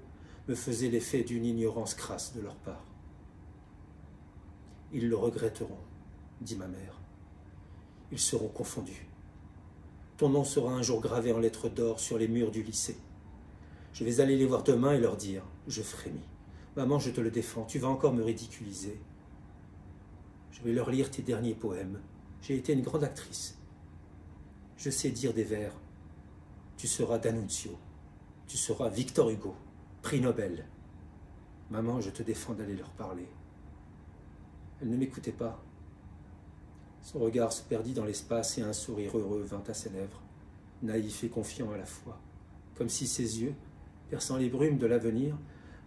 me faisait l'effet d'une ignorance crasse de leur part. « Ils le regretteront, » dit ma mère. « Ils seront confondus. Ton nom sera un jour gravé en lettres d'or sur les murs du lycée. Je vais aller les voir demain et leur dire. » Je frémis. « Maman, je te le défends, tu vas encore me ridiculiser. » Je vais leur lire tes derniers poèmes. J'ai été une grande actrice. Je sais dire des vers. Tu seras D'Annunzio, tu seras Victor Hugo, prix Nobel. Maman, je te défends d'aller leur parler. Elle ne m'écoutait pas. Son regard se perdit dans l'espace et un sourire heureux vint à ses lèvres, naïf et confiant à la fois, comme si ses yeux, perçant les brumes de l'avenir,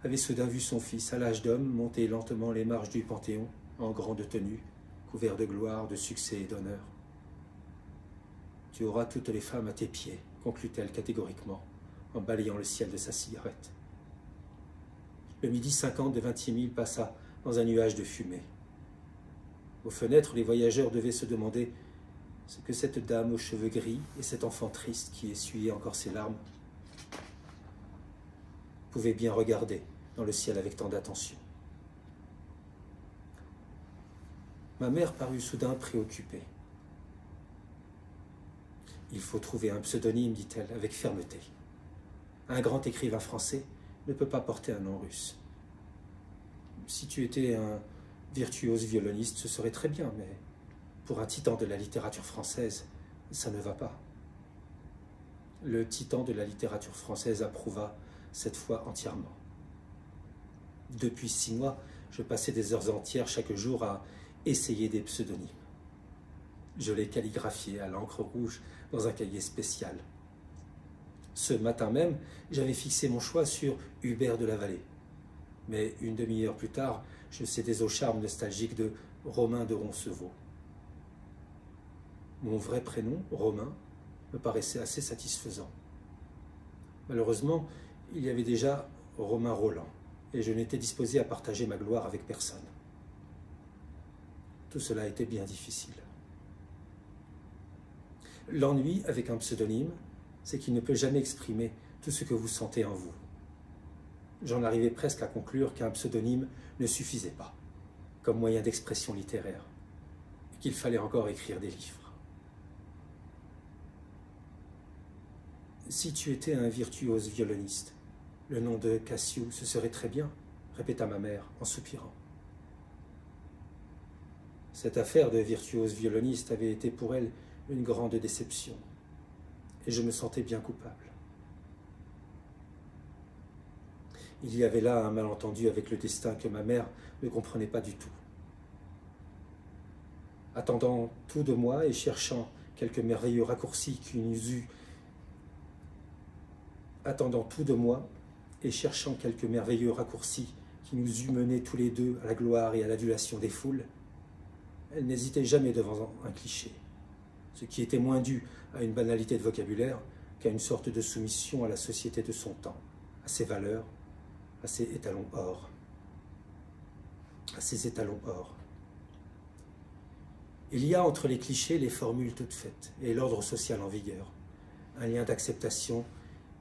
avaient soudain vu son fils, à l'âge d'homme, monter lentement les marches du Panthéon, en grande tenue, couvert de gloire, de succès et d'honneur. « Tu auras toutes les femmes à tes pieds », conclut-elle catégoriquement, en balayant le ciel de sa cigarette. Le midi cinquante de Vintimille passa dans un nuage de fumée. Aux fenêtres, les voyageurs devaient se demander ce que cette dame aux cheveux gris et cet enfant triste qui essuyait encore ses larmes pouvaient bien regarder dans le ciel avec tant d'attention. Ma mère parut soudain préoccupée. « Il faut trouver un pseudonyme, dit-elle, avec fermeté. Un grand écrivain français ne peut pas porter un nom russe. Si tu étais un virtuose violoniste, ce serait très bien, mais pour un titan de la littérature française, ça ne va pas. » Le titan de la littérature française approuva, cette fois entièrement. Depuis six mois, je passais des heures entières chaque jour à essayer des pseudonymes. Je les calligraphiais à l'encre rouge dans un cahier spécial. Ce matin même, j'avais fixé mon choix sur Hubert de la Vallée. Mais une demi-heure plus tard, je cédais au charme nostalgique de Romain de Roncevaux. Mon vrai prénom, Romain, me paraissait assez satisfaisant. Malheureusement, il y avait déjà Romain Roland, et je n'étais disposé à partager ma gloire avec personne. Tout cela était bien difficile. L'ennui avec un pseudonyme, c'est qu'il ne peut jamais exprimer tout ce que vous sentez en vous. J'en arrivais presque à conclure qu'un pseudonyme ne suffisait pas, comme moyen d'expression littéraire, et qu'il fallait encore écrire des livres. Si tu étais un virtuose violoniste, le nom de Cassiou, ce serait très bien, répéta ma mère en soupirant. Cette affaire de virtuose violoniste avait été pour elle une grande déception, et je me sentais bien coupable. Il y avait là un malentendu avec le destin que ma mère ne comprenait pas du tout. Attendant tout de moi et cherchant quelques merveilleux raccourcis qui nous eussent Attendant tout de moi et cherchant quelques merveilleux raccourcis qui nous eussent menés tous les deux à la gloire et à l'adulation des foules, elle n'hésitait jamais devant un cliché, ce qui était moins dû à une banalité de vocabulaire qu'à une sorte de soumission à la société de son temps, à ses valeurs, à ses étalons or. À ses étalons or. Il y a entre les clichés les formules toutes faites et l'ordre social en vigueur, un lien d'acceptation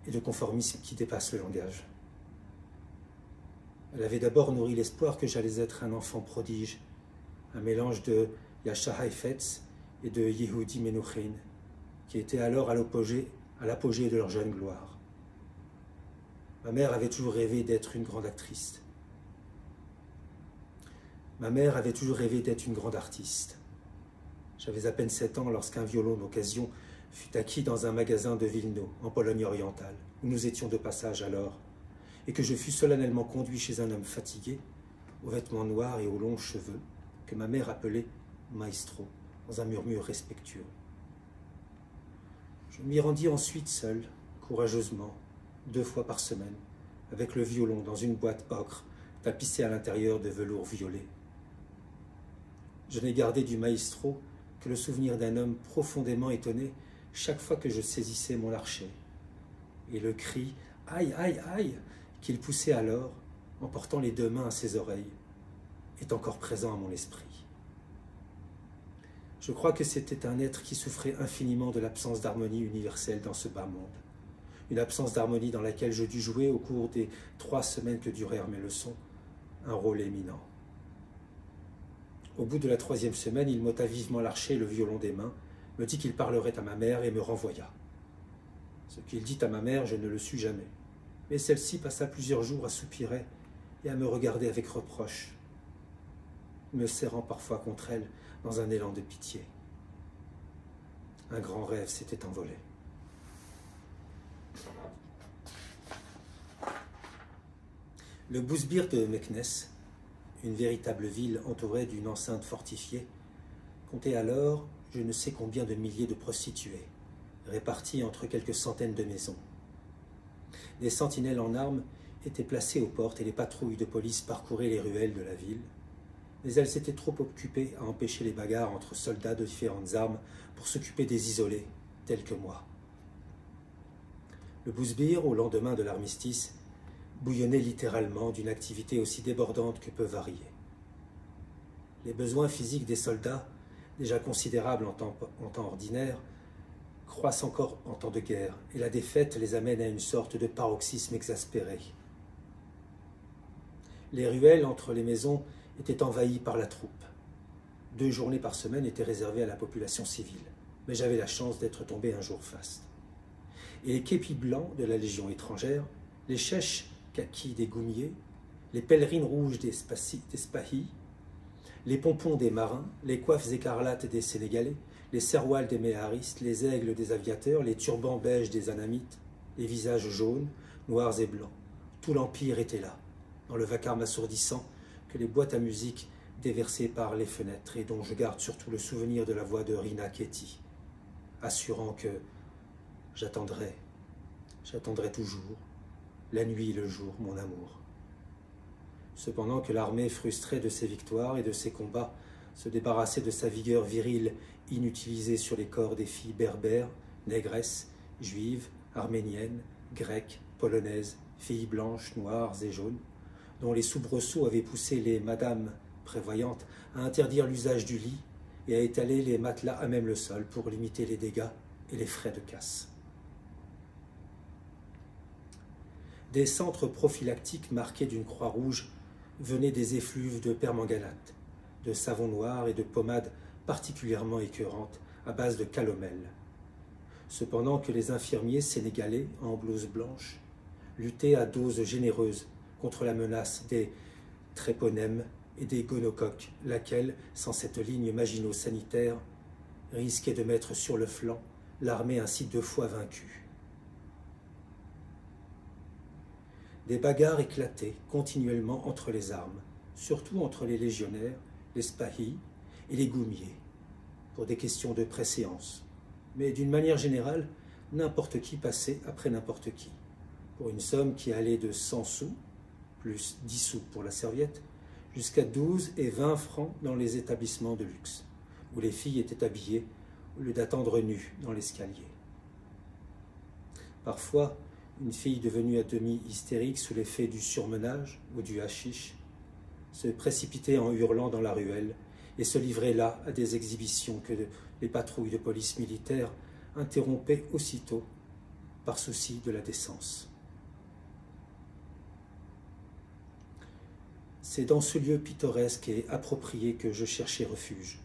et de conformisme qui dépasse le langage. Elle avait d'abord nourri l'espoir que j'allais être un enfant prodige, un mélange de Jascha Heifetz et de Yehudi Menuhin, qui étaient alors à l'apogée de leur jeune gloire. Ma mère avait toujours rêvé d'être une grande actrice. Ma mère avait toujours rêvé d'être une grande artiste. J'avais à peine sept ans lorsqu'un violon d'occasion fut acquis dans un magasin de Vilna, en Pologne orientale, où nous étions de passage alors, et que je fus solennellement conduit chez un homme fatigué, aux vêtements noirs et aux longs cheveux, que ma mère appelait « maestro », dans un murmure respectueux. Je m'y rendis ensuite seul, courageusement, deux fois par semaine, avec le violon dans une boîte ocre, tapissée à l'intérieur de velours violet. Je n'ai gardé du maestro que le souvenir d'un homme profondément étonné chaque fois que je saisissais mon archet, et le cri « aïe, aïe, aïe » qu'il poussait alors, en portant les deux mains à ses oreilles, est encore présent à mon esprit. Je crois que c'était un être qui souffrait infiniment de l'absence d'harmonie universelle dans ce bas monde, une absence d'harmonie dans laquelle je dus jouer, au cours des trois semaines que durèrent mes leçons, un rôle éminent. Au bout de la troisième semaine, il m'ôta vivement l'archet et le violon des mains, me dit qu'il parlerait à ma mère et me renvoya. Ce qu'il dit à ma mère, je ne le sus jamais, mais celle-ci passa plusieurs jours à soupirer et à me regarder avec reproche, me serrant parfois contre elle dans un élan de pitié. Un grand rêve s'était envolé. Le Bousbir de Meknes, une véritable ville entourée d'une enceinte fortifiée, comptait alors je ne sais combien de milliers de prostituées, réparties entre quelques centaines de maisons. Des sentinelles en armes étaient placées aux portes et les patrouilles de police parcouraient les ruelles de la ville, mais elles s'étaient trop occupées à empêcher les bagarres entre soldats de différentes armes pour s'occuper des isolés, tels que moi. Le Bousbir, au lendemain de l'armistice, bouillonnait littéralement d'une activité aussi débordante que peu variée. Les besoins physiques des soldats, déjà considérables en temps, en temps ordinaire, croissent encore en temps de guerre, et la défaite les amène à une sorte de paroxysme exaspéré. Les ruelles entre les maisons étaient envahies par la troupe. Deux journées par semaine étaient réservées à la population civile, mais j'avais la chance d'être tombé un jour faste. Et les képis blancs de la Légion étrangère, les chèches kakis des goumiers, les pèlerines rouges des spahis, les pompons des marins, les coiffes écarlates des Sénégalais, les serwals des méharistes, les aigles des aviateurs, les turbans beiges des anamites, les visages jaunes, noirs et blancs. Tout l'Empire était là, dans le vacarme assourdissant que les boîtes à musique déversées par les fenêtres et dont je garde surtout le souvenir de la voix de Rina Ketty, assurant que j'attendrai, j'attendrai toujours, la nuit et le jour, mon amour. Cependant que l'armée, frustrée de ses victoires et de ses combats, se débarrassait de sa vigueur virile inutilisée sur les corps des filles berbères, négresses, juives, arméniennes, grecques, polonaises, filles blanches, noires et jaunes, dont les soubresauts avaient poussé les madames prévoyantes à interdire l'usage du lit et à étaler les matelas à même le sol pour limiter les dégâts et les frais de casse. Des centres prophylactiques marqués d'une croix rouge venaient des effluves de permanganate, de savon noir et de pommades particulièrement écœurantes à base de calomel. Cependant que les infirmiers sénégalais en blouse blanche luttaient à doses généreuses contre la menace des tréponèmes et des gonocoques, laquelle, sans cette ligne magino-sanitaire, risquait de mettre sur le flanc l'armée ainsi deux fois vaincue. Des bagarres éclataient continuellement entre les armes, surtout entre les légionnaires, les spahis et les goumiers, pour des questions de préséance. Mais d'une manière générale, n'importe qui passait après n'importe qui, pour une somme qui allait de cent sous, plus dix sous pour la serviette, jusqu'à douze et vingt francs dans les établissements de luxe, où les filles étaient habillées au lieu d'attendre nues dans l'escalier. Parfois, une fille devenue à demi hystérique sous l'effet du surmenage ou du hashish se précipitait en hurlant dans la ruelle et se livrait là à des exhibitions que les patrouilles de police militaire interrompaient aussitôt par souci de la décence. C'est dans ce lieu pittoresque et approprié que je cherchais refuge,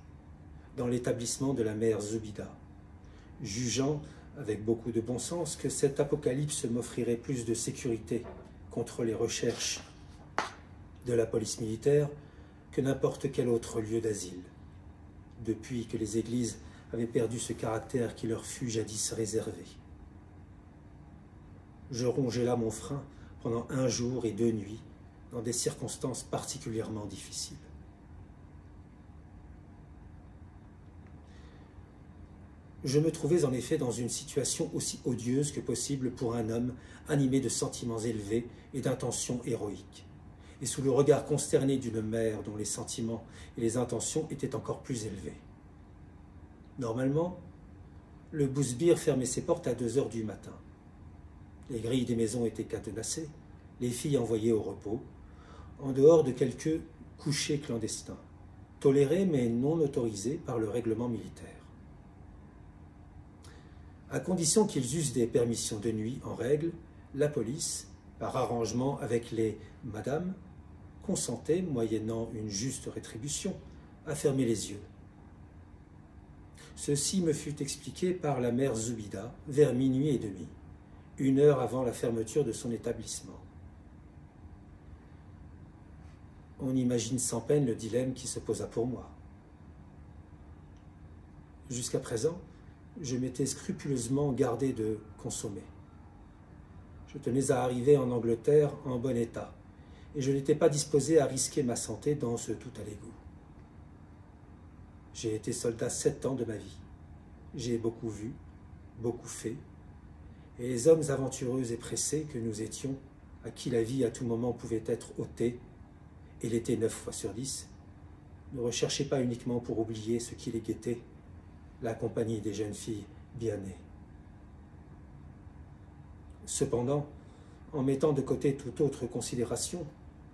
dans l'établissement de la mère Zoubida, jugeant avec beaucoup de bon sens que cet apocalypse m'offrirait plus de sécurité contre les recherches de la police militaire que n'importe quel autre lieu d'asile, depuis que les églises avaient perdu ce caractère qui leur fut jadis réservé. Je rongeais là mon frein pendant un jour et deux nuits, dans des circonstances particulièrement difficiles. Je me trouvais en effet dans une situation aussi odieuse que possible pour un homme animé de sentiments élevés et d'intentions héroïques, et sous le regard consterné d'une mère dont les sentiments et les intentions étaient encore plus élevés. Normalement, le Bousbir fermait ses portes à deux heures du matin. Les grilles des maisons étaient cadenassées, les filles envoyées au repos, en dehors de quelques couchers clandestins, tolérés mais non autorisés par le règlement militaire, à condition qu'ils usent des permissions de nuit en règle. La police, par arrangement avec les madames, consentait, moyennant une juste rétribution, à fermer les yeux. Ceci me fut expliqué par la mère Zoubida vers minuit et demi, une heure avant la fermeture de son établissement. On imagine sans peine le dilemme qui se posa pour moi. Jusqu'à présent, je m'étais scrupuleusement gardé de consommer. Je tenais à arriver en Angleterre en bon état, et je n'étais pas disposé à risquer ma santé dans ce tout à l'égout. J'ai été soldat sept ans de ma vie. J'ai beaucoup vu, beaucoup fait. Et les hommes aventureux et pressés que nous étions, à qui la vie à tout moment pouvait être ôtée, et l'était neuf fois sur dix, ne recherchaient pas uniquement pour oublier ce qui les guettait, la compagnie des jeunes filles bien nées. Cependant, en mettant de côté toute autre considération,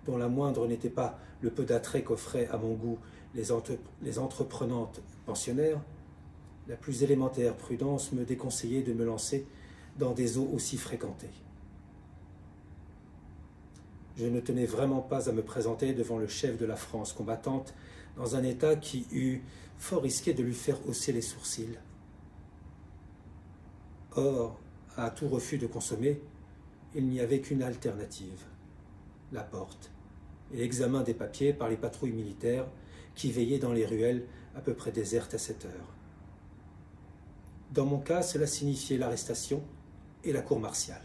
dont la moindre n'était pas le peu d'attrait qu'offraient à mon goût les, entre les entreprenantes pensionnaires, la plus élémentaire prudence me déconseillait de me lancer dans des eaux aussi fréquentées. Je ne tenais vraiment pas à me présenter devant le chef de la France combattante dans un état qui eût fort risqué de lui faire hausser les sourcils. Or, à tout refus de consommer, il n'y avait qu'une alternative, la porte et l'examen des papiers par les patrouilles militaires qui veillaient dans les ruelles à peu près désertes à cette heure. Dans mon cas, cela signifiait l'arrestation et la cour martiale.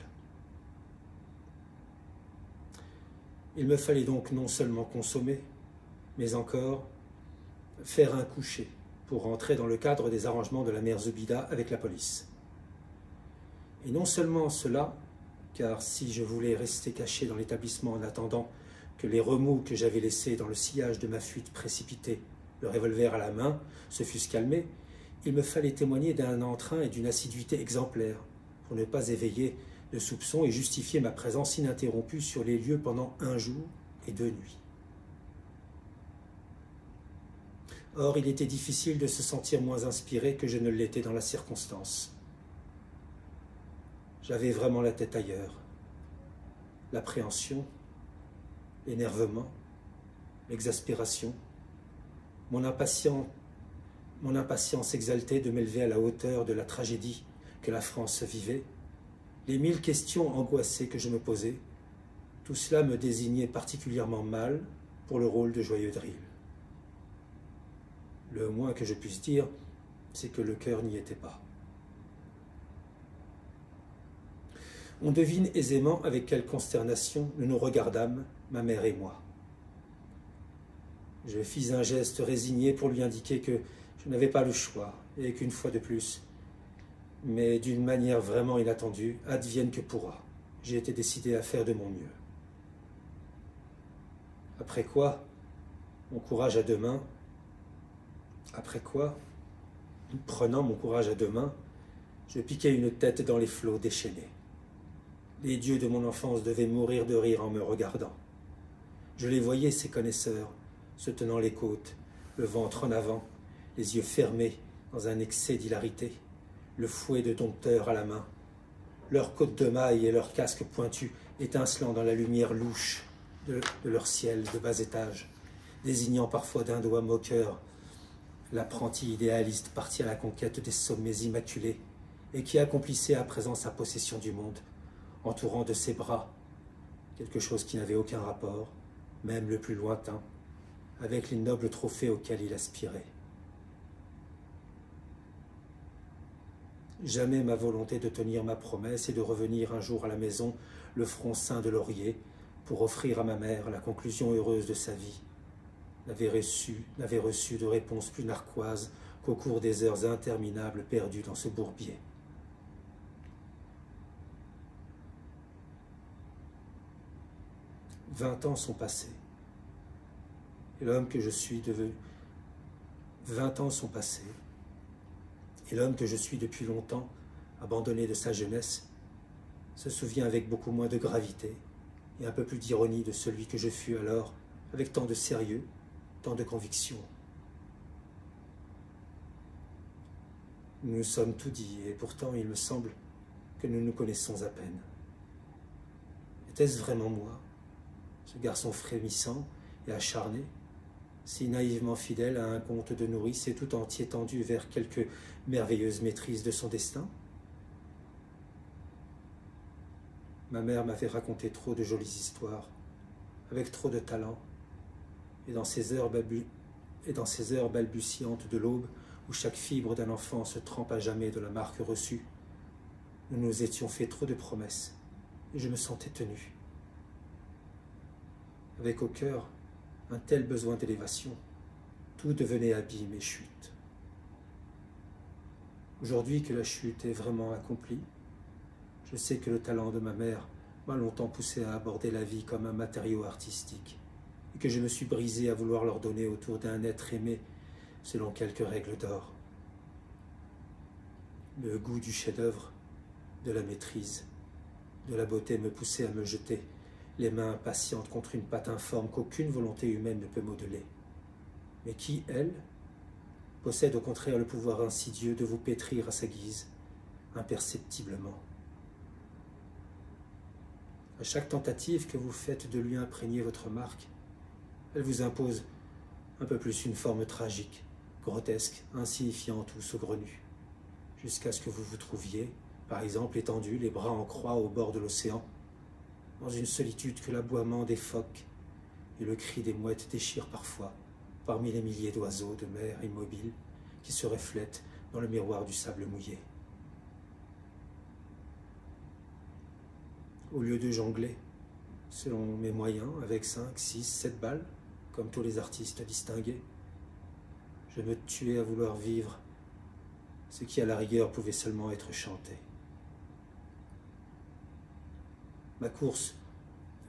Il me fallait donc non seulement consommer, mais encore faire un coucher pour rentrer dans le cadre des arrangements de la mère Zubida avec la police. Et non seulement cela, car si je voulais rester caché dans l'établissement en attendant que les remous que j'avais laissés dans le sillage de ma fuite précipitée, le revolver à la main, se fussent calmés, il me fallait témoigner d'un entrain et d'une assiduité exemplaires pour ne pas éveiller de soupçons et justifier ma présence ininterrompue sur les lieux pendant un jour et deux nuits. Or, il était difficile de se sentir moins inspiré que je ne l'étais dans la circonstance. J'avais vraiment la tête ailleurs. L'appréhension, l'énervement, l'exaspération, mon impatience, mon impatience exaltée de m'élever à la hauteur de la tragédie que la France vivait, les mille questions angoissées que je me posais, tout cela me désignait particulièrement mal pour le rôle de joyeux drill. Le moins que je puisse dire, c'est que le cœur n'y était pas. On devine aisément avec quelle consternation nous nous regardâmes, ma mère et moi. Je fis un geste résigné pour lui indiquer que je n'avais pas le choix, et qu'une fois de plus, mais d'une manière vraiment inattendue, advienne que pourra, j'ai été décidé à faire de mon mieux. Après quoi, mon courage à deux mains, après quoi, prenant mon courage à deux mains, je piquai une tête dans les flots déchaînés. Les dieux de mon enfance devaient mourir de rire en me regardant. Je les voyais, ces connaisseurs, se tenant les côtes, le ventre en avant, les yeux fermés dans un excès d'hilarité, le fouet de dompteur à la main, leurs côtes de maille et leurs casques pointus étincelant dans la lumière louche de, de leur ciel de bas étage, désignant parfois d'un doigt moqueur l'apprenti idéaliste parti à la conquête des sommets immaculés et qui accomplissait à présent sa possession du monde, entourant de ses bras quelque chose qui n'avait aucun rapport, même le plus lointain, avec les nobles trophées auxquels il aspirait. Jamais ma volonté de tenir ma promesse et de revenir un jour à la maison, le front ceint de laurier, pour offrir à ma mère la conclusion heureuse de sa vie, n'avait reçu, n'avait reçu de réponse plus narquoise qu'au cours des heures interminables perdues dans ce bourbier. Vingt ans sont passés, et l'homme que je suis devenu... Vingt ans sont passés, et l'homme que je suis depuis longtemps, abandonné de sa jeunesse, se souvient avec beaucoup moins de gravité et un peu plus d'ironie de celui que je fus alors, avec tant de sérieux, tant de conviction. Nous nous sommes tout dit, et pourtant il me semble que nous nous connaissons à peine. Était-ce vraiment moi, ce garçon frémissant et acharné, si naïvement fidèle à un conte de nourrice et tout entier tendu vers quelque merveilleuse maîtrise de son destin? Ma mère m'avait raconté trop de jolies histoires, avec trop de talent, et dans ces heures, babu... et dans ces heures balbutiantes de l'aube, où chaque fibre d'un enfant se trempe à jamais de la marque reçue, nous nous étions fait trop de promesses, et je me sentais tenu. Avec au cœur un tel besoin d'élévation, tout devenait abîme et chute. Aujourd'hui que la chute est vraiment accomplie, je sais que le talent de ma mère m'a longtemps poussé à aborder la vie comme un matériau artistique et que je me suis brisé à vouloir l'ordonner autour d'un être aimé selon quelques règles d'or. Le goût du chef-d'œuvre, de la maîtrise, de la beauté me poussait à me jeter, les mains impatientes contre une pâte informe qu'aucune volonté humaine ne peut modeler, mais qui, elle, possède au contraire le pouvoir insidieux de vous pétrir à sa guise, imperceptiblement. À chaque tentative que vous faites de lui imprégner votre marque, elle vous impose un peu plus une forme tragique, grotesque, insignifiante ou saugrenue, jusqu'à ce que vous vous trouviez, par exemple étendu, les bras en croix au bord de l'océan, dans une solitude que l'aboiement des phoques et le cri des mouettes déchirent parfois, parmi les milliers d'oiseaux de mer immobiles qui se reflètent dans le miroir du sable mouillé. Au lieu de jongler, selon mes moyens, avec cinq, six, sept balles, comme tous les artistes distingués, je me tuais à vouloir vivre ce qui à la rigueur pouvait seulement être chanté. Ma course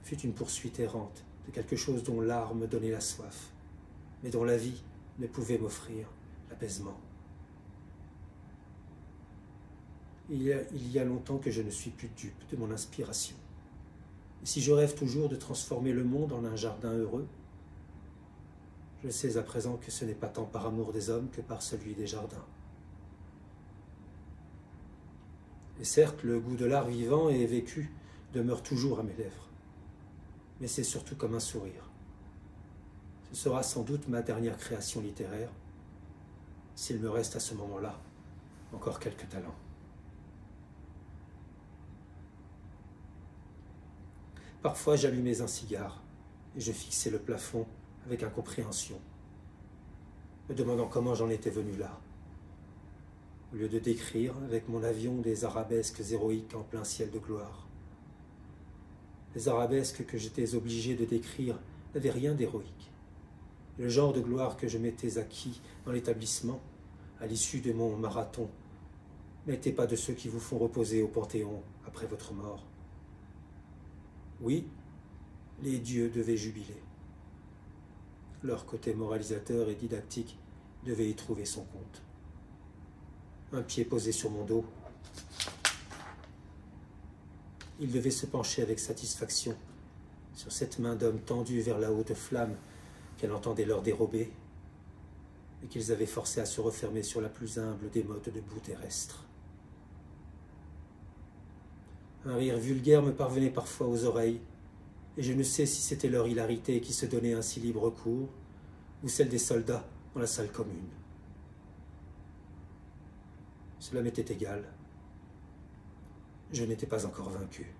fut une poursuite errante de quelque chose dont l'art me donnait la soif, mais dont la vie ne pouvait m'offrir l'apaisement. Il y a, il y a longtemps que je ne suis plus dupe de mon inspiration. Et si je rêve toujours de transformer le monde en un jardin heureux, je sais à présent que ce n'est pas tant par amour des hommes que par celui des jardins. Et certes, le goût de l'art vivant et vécu demeure toujours à mes lèvres, mais c'est surtout comme un sourire. Ce sera sans doute ma dernière création littéraire, s'il me reste à ce moment-là encore quelques talents. Parfois, j'allumais un cigare et je fixais le plafond avec incompréhension, me demandant comment j'en étais venu là. Au lieu de décrire avec mon avion des arabesques héroïques en plein ciel de gloire, les arabesques que j'étais obligé de décrire n'avaient rien d'héroïque. Le genre de gloire que je m'étais acquis dans l'établissement, à l'issue de mon marathon, n'était pas de ceux qui vous font reposer au Panthéon après votre mort. Oui, les dieux devaient jubiler. Leur côté moralisateur et didactique devait y trouver son compte. Un pied posé sur mon dos, il devait se pencher avec satisfaction sur cette main d'homme tendue vers la haute flamme qu'elle entendait leur dérober et qu'ils avaient forcé à se refermer sur la plus humble des mottes de boue terrestre. Un rire vulgaire me parvenait parfois aux oreilles, et je ne sais si c'était leur hilarité qui se donnait ainsi libre cours, ou celle des soldats dans la salle commune. Cela m'était égal. Je n'étais pas encore vaincu.